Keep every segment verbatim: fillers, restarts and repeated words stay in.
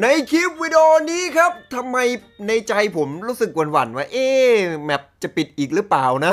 ในคลิปวิดีโอนี้ครับทำไมในใจผมรู้สึกหวั่นๆว่าเอ๊ะแมปจะปิดอีกหรือเปล่านะ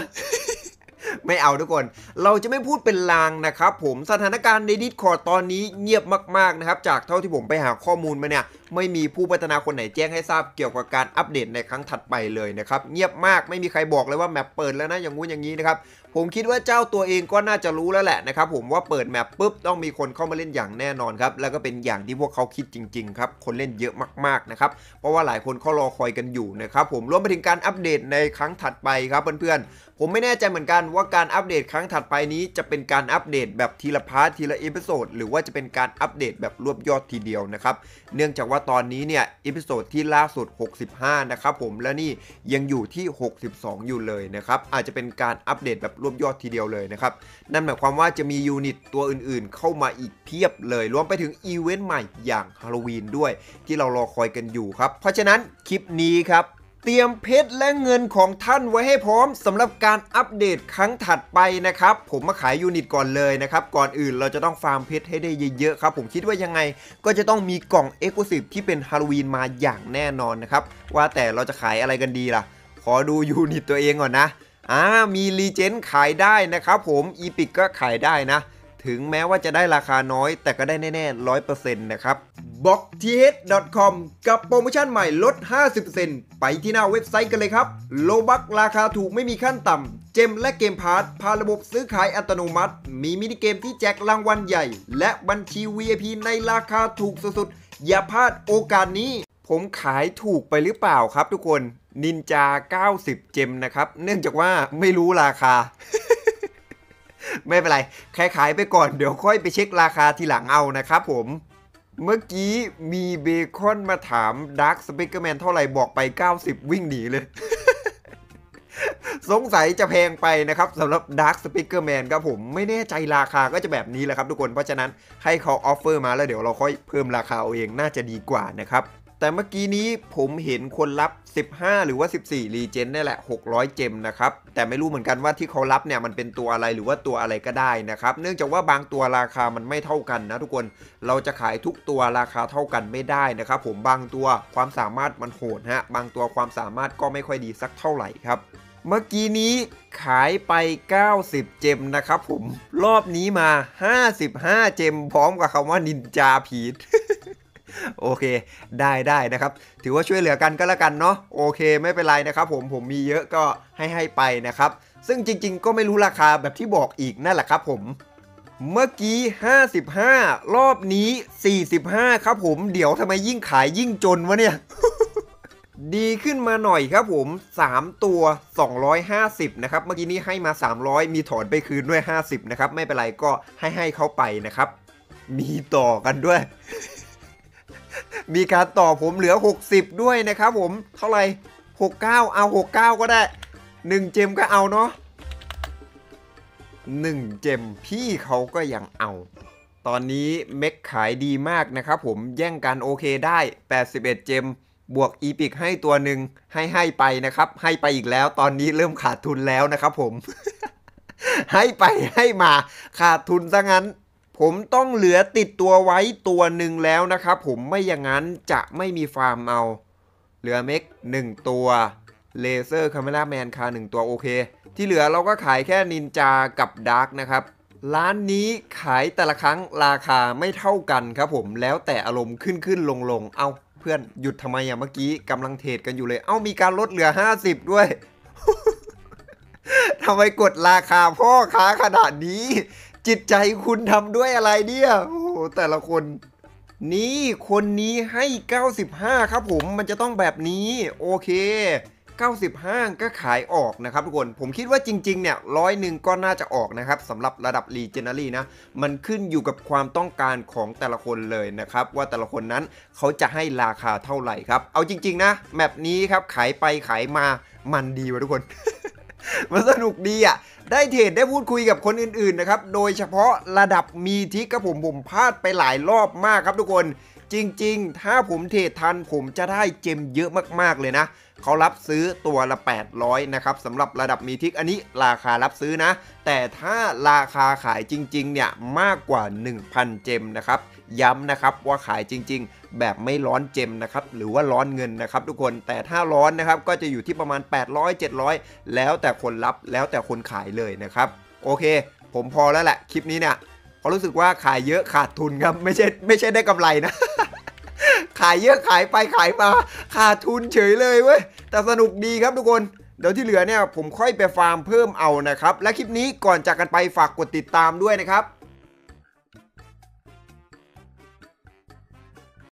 ไม่เอาทุกคนเราจะไม่พูดเป็นลางนะครับผมสถานการณ์ใน Discord ตอนนี้เงียบมากๆนะครับจากเท่าที่ผมไปหาข้อมูลมาเนี่ยไม่มีผู้พัฒนาคนไหนแจ้งให้ทราบเกี่ยวกับการอัปเดตในครั้งถัดไปเลยนะครับเงียบมากไม่มีใครบอกเลยว่าแมปเปิดแล้วนะอย่างงู้นอย่างนี้นะครับผมคิดว่าเจ้าตัวเองก็น่าจะรู้แล้วแหละนะครับผมว่าเปิดแมปปุ๊บต้องมีคนเข้ามาเล่นอย่างแน่นอนครับแล้วก็เป็นอย่างที่พวกเขาคิดจริงๆครับคนเล่นเยอะมากๆนะครับเพราะว่าหลายคนเขารอคอยกันอยู่นะครับผมรวมไปถึงการอัปเดตในครั้งถัดไปครับเพื่อนๆผมไม่แน่ใจเหมือนกันว่าการอัปเดตครั้งถัดไปนี้จะเป็นการอัปเดตแบบทีละพาร์ททีละเอพิโซดหรือว่าจะเป็นการอัปเดตแบบรวบยอดทีเดียวนะครับเนื่องจากว่าตอนนี้เนี่ยเอพิโซดที่ล่าสุดหกสิบห้านะครับผมและนี่ยังอยู่ที่หกสิบสองอยู่เลยนะครับอาจจะเป็นการอัปเดตแบบรวบยอดทีเดียวเลยนะครับนั่นหมายความว่าจะมียูนิตตัวอื่นๆเข้ามาอีกเพียบเลยรวมไปถึงอีเวนต์ใหม่อย่างฮาโลวีนด้วยที่เรารอคอยกันอยู่ครับเพราะฉะนั้นคลิปนี้ครับเตรียมเพชรและเงินของท่านไว้ให้พร้อมสำหรับการอัปเดตครั้งถัดไปนะครับผมมาขายยูนิตก่อนเลยนะครับก่อนอื่นเราจะต้องฟาร์มเพชรให้ได้เยอะๆครับผมคิดว่ายังไงก็จะต้องมีกล่อง เอ็กซ์คลูซีฟ ที่เป็นฮาโลวีนมาอย่างแน่นอนนะครับว่าแต่เราจะขายอะไรกันดีล่ะขอดูยูนิตตัวเองก่อนนะอ่ามีรีเจนขายได้นะครับผมอีพิกก็ขายได้นะถึงแม้ว่าจะได้ราคาน้อยแต่ก็ได้แน่ๆ ร้อยเปอร์เซ็นต์ นะครับ บ็อกซ์เท กับโปรโมชั่นใหม่ลด ห้าสิบเปอร์เซ็นต์ ไปที่หน้าเว็บไซต์กันเลยครับโลบักราคาถูกไม่มีขั้นต่ำเจมและเกมพาร์ทพาระบบซื้อขายอัตโนมัติมีมินิเกมที่แจกรางวัลใหญ่และบัญชี วี ไอ พี ในราคาถูกสุดๆอย่าพลาดโอกาสนี้ผมขายถูกไปหรือเปล่าครับทุกคนนินจาเก้าสิบเจมนะครับเนื่องจากว่าไม่รู้ราคา ไม่เป็นไรขายขายไปก่อนเดี๋ยวค่อยไปเช็คราคาทีหลังเอานะครับผมเมื่อกี้มีเบคอนมาถามดาร์คสปิกเกอร์แมนเท่าไหร่บอกไปเก้าสิบวิ่งหนีเลย สงสัยจะแพงไปนะครับสำหรับดาร์คสปิกเกอร์แมนครับผมไม่แน่ใจราคาก็จะแบบนี้แหละครับทุกคนเพราะฉะนั้นให้เขาออฟเฟอร์มาแล้วเดี๋ยวเราค่อยเพิ่มราคาเอาเองน่าจะดีกว่านะครับแต่เมื่อกี้นี้ผมเห็นคนรับสิบห้าหรือว่าสิบสี่รีเจนได้แหละหกร้อยเจมนะครับแต่ไม่รู้เหมือนกันว่าที่เขารับเนี่ยมันเป็นตัวอะไรหรือว่าตัวอะไรก็ได้นะครับเนื่องจากว่าบางตัวราคามันไม่เท่ากันนะทุกคนเราจะขายทุกตัวราคาเท่ากันไม่ได้นะครับผมบางตัวความสามารถมันโหดฮะบางตัวความสามารถก็ไม่ค่อยดีสักเท่าไหร่ครับเมื่อกี้นี้ขายไปเก้าสิบเจมนะครับผมรอบนี้มาห้าสิบห้าเจมพร้อมกับคำว่านินจาพีทโอเคได้ได้นะครับถือว่าช่วยเหลือกันก็แล้วกันเนาะโอเคไม่เป็นไรนะครับผมผมมีเยอะก็ให้ให้ไปนะครับซึ่งจริงๆก็ไม่รู้ราคาแบบที่บอกอีกนั่นแหละครับผมเมื่อกี้ห้าสิบห้ารอบนี้สี่สิบห้าครับผมเดี๋ยวทำไมยิ่งขายยิ่งจนวะเนี่ย ดีขึ้นมาหน่อยครับผมสามตัวสองร้อยห้าสิบนะครับเมื่อกี้นี้ให้มาสามร้อยมีถอนไปคืนด้วยห้าสิบนะครับไม่เป็นไรก็ให้ให้เขาไปนะครับมีต่อกันด้วยมีการต่อผมเหลือหกสิบด้วยนะครับผมเท่าไหร่หกสิบเก้าเอาหกสิบเก้าก็ได้หนึ่งเจมก็เอาเนาะหนึ่งเจมพี่เขาก็ยังเอาตอนนี้เม็กขายดีมากนะครับผมแย่งกันโอเคได้แปดสิบเอ็ดเจมบวกอีพิกให้ตัวหนึ่งให้ให้ไปนะครับให้ไปอีกแล้วตอนนี้เริ่มขาดทุนแล้วนะครับผม ให้ไปให้มาขาดทุนซะงั้นผมต้องเหลือติดตัวไว้ตัวหนึ่งแล้วนะครับผมไม่อย่างนั้นจะไม่มีฟาร์มเอาเหลือเมกหนึ่งตัวเลเซอร์คาเมล่าแมนคาหนึ่งตัวโอเคที่เหลือเราก็ขายแค่นินจากับดาร์กนะครับร้านนี้ขายแต่ละครั้งราคาไม่เท่ากันครับผมแล้วแต่อารมณ์ขึ้นขึ้นลงลงเอ้าเพื่อนหยุดทำไมอย่างเมื่อกี้กำลังเทรดกันอยู่เลยเอ้ามีการลดเหลือห้าสิบด้วย ทำไมกดราคาพ่อค้าขนาดนี้จิตใจคุณทำด้วยอะไรเนี่ยโอ้แต่ละคนนี่คนนี้ให้เก้าสิบห้าครับผมมันจะต้องแบบนี้โอเคเก้าสิบห้าก็ขายออกนะครับทุกคนผมคิดว่าจริงๆเนี่ยร้อยหนึ่งก็น่าจะออกนะครับสำหรับระดับ Legendary นะมันขึ้นอยู่กับความต้องการของแต่ละคนเลยนะครับว่าแต่ละคนนั้นเขาจะให้ราคาเท่าไหร่ครับเอาจริงๆนะแมปนี้ครับขายไปขายมามันดีว่ะทุกคน มันสนุกดีอ่ะได้เทรดได้พูดคุยกับคนอื่นๆนะครับโดยเฉพาะระดับมีทิกครับผมผมพลาดไปหลายรอบมากครับทุกคนจริงๆถ้าผมเทรดทันผมจะได้เจมเยอะมากๆเลยนะเขารับซื้อตัวละแปดร้อยนะครับสำหรับระดับมีทิกอันนี้ราคารับซื้อนะแต่ถ้าราคาขายจริงๆเนี่ยมากกว่า หนึ่งพัน เจมนะครับ ย้ำนะครับว่าขายจริงๆแบบไม่ร้อนเจมนะครับหรือว่าร้อนเงินนะครับทุกคนแต่ถ้าร้อนนะครับก็จะอยู่ที่ประมาณแปดร้อย เจ็ดร้อยแล้วแต่คนรับแล้วแต่คนขายเลยนะครับโอเคผมพอแล้วแหละคลิปนี้เนี่ยพอรู้สึกว่าขายเยอะขาดทุนครับไม่ใช่ไม่ใช่ได้กำไรนะ ขายเยอะขายไปขายมาขาดทุนเฉยเลยเว้ยแต่สนุกดีครับทุกคนเดี๋ยวที่เหลือเนี่ยผมค่อยไปฟาร์มเพิ่มเอานะครับและคลิปนี้ก่อนจากกันไปฝากกดติดตามด้วยนะครับ